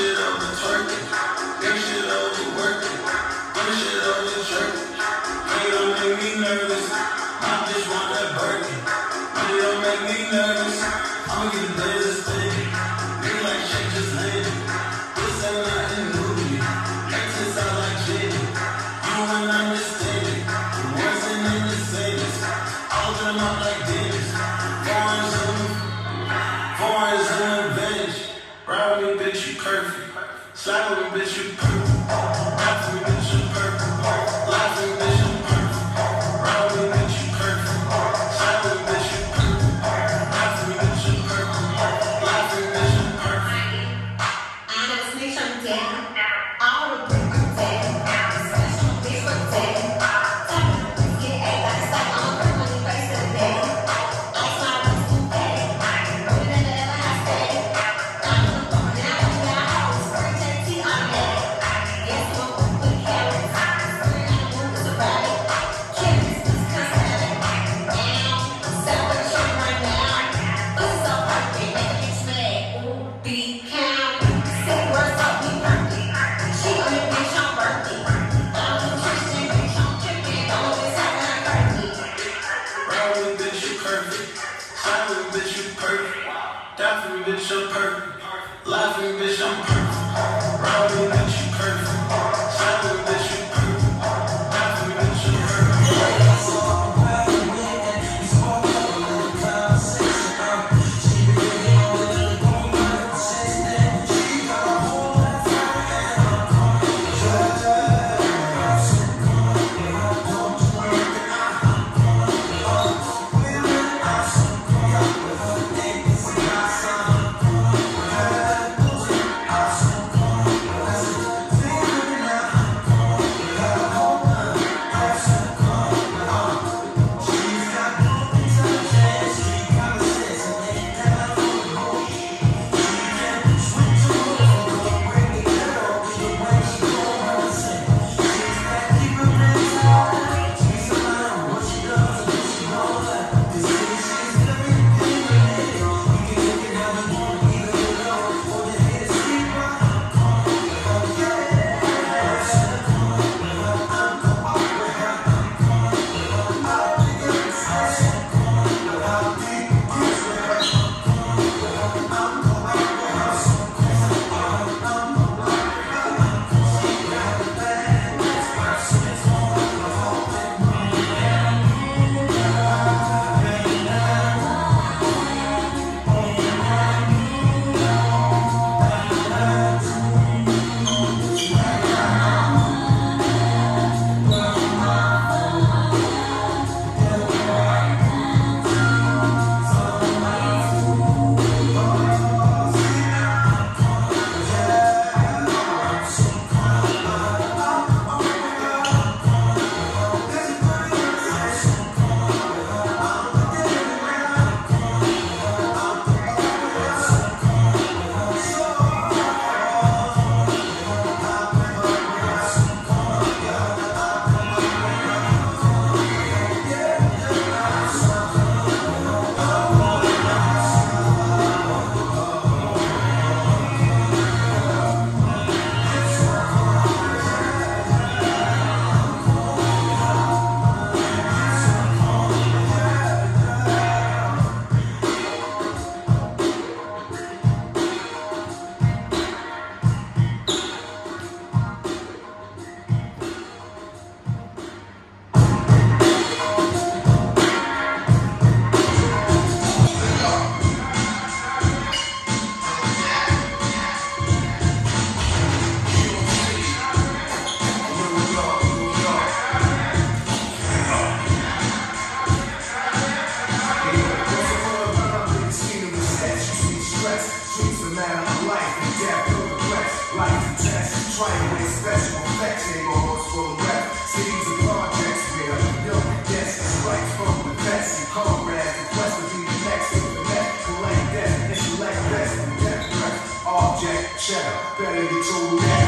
shit on the twerking, that shit on the working, that shit on the jerking. Money don't make me nervous, I just want that Birkin. Money don't make me nervous, I'ma get a better thing. Be like shit just landed, this ain't nothing new to me. Texas sound like shit, you wouldn't understand it. The words ain't in the savings, all them out like Dennis. Foreign's on the bench, round me bitch you perfect. Slap me, bitch, you purple. Laugh me, bitch, you purple. Laugh me, bitch, you purple. Round me, bitch, you purple. Slap me, bitch, you purple. Laugh me, bitch, you purple. Laugh me, bitch, you purple. I don't snitch on them. I don't break them down. I don't snitch on this one day. Tell me to get it. I stop on the money by the day. I saw what's too bad. I know that never has been. Laughing, bitch, I'm perfect. Laughing, bitch, I'm perfect. Rounding, bitch, you perfect. Silent, bitch, you perfect. Laughing, bitch, you perfect. It's all about the women. It's all about the conversation. I'm cheating on the woman. She's never cheating on the woman. I'm calling the judge. I'm so calling the judge. I'm calling the women. I'm so calling the women. Better get your